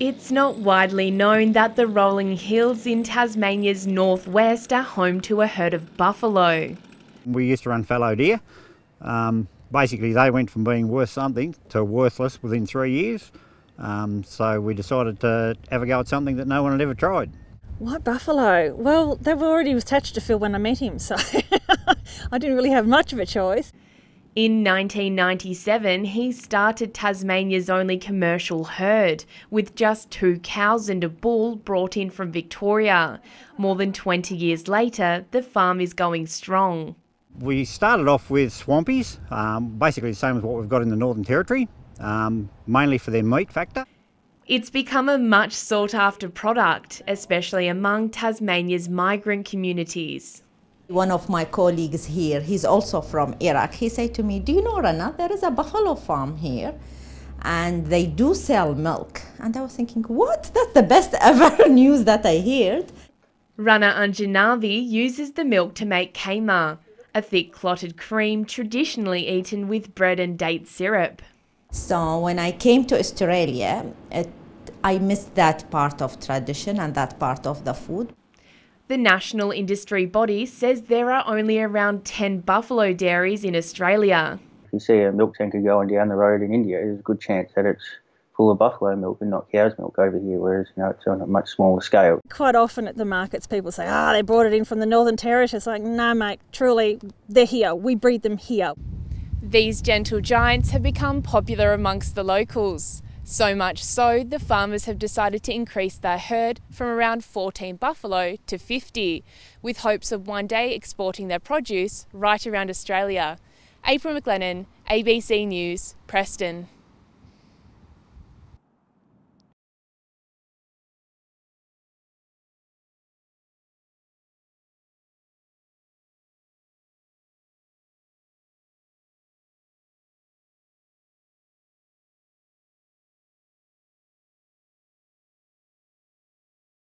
It's not widely known that the rolling hills in Tasmania's northwest are home to a herd of buffalo. We used to run fallow deer. Basically, they went from being worth something to worthless within 3 years. So we decided to have a go at something that no one had ever tried. What buffalo? Well, they were already attached to Phil when I met him, so I didn't really have much of a choice. In 1997, he started Tasmania's only commercial herd, with just 2 cows and a bull brought in from Victoria. More than 20 years later, the farm is going strong. We started off with swampies, basically the same as what we've got in the Northern Territory, mainly for their meat factor. It's become a much sought-after product, especially among Tasmania's migrant communities. One of my colleagues here, he's also from Iraq, he said to me, "Do you know, Rana, there is a buffalo farm here and they do sell milk." And I was thinking, what? That's the best ever news that I heard. Rana Aljanabi uses the milk to make kaymak, a thick clotted cream traditionally eaten with bread and date syrup. So when I came to Australia, I missed that part of tradition and that part of the food. The national industry body says there are only around 10 buffalo dairies in Australia. If you see a milk tanker going down the road in India, there's a good chance that it's full of buffalo milk and not cow's milk over here, whereas it's on a much smaller scale. Quite often at the markets people say, they brought it in from the Northern Territory. It's like, no mate, truly, they're here, we breed them here. These gentle giants have become popular amongst the locals. So much so, the farmers have decided to increase their herd from around 14 buffalo to 50, with hopes of one day exporting their produce right around Australia. April McLennan, ABC News, Preston.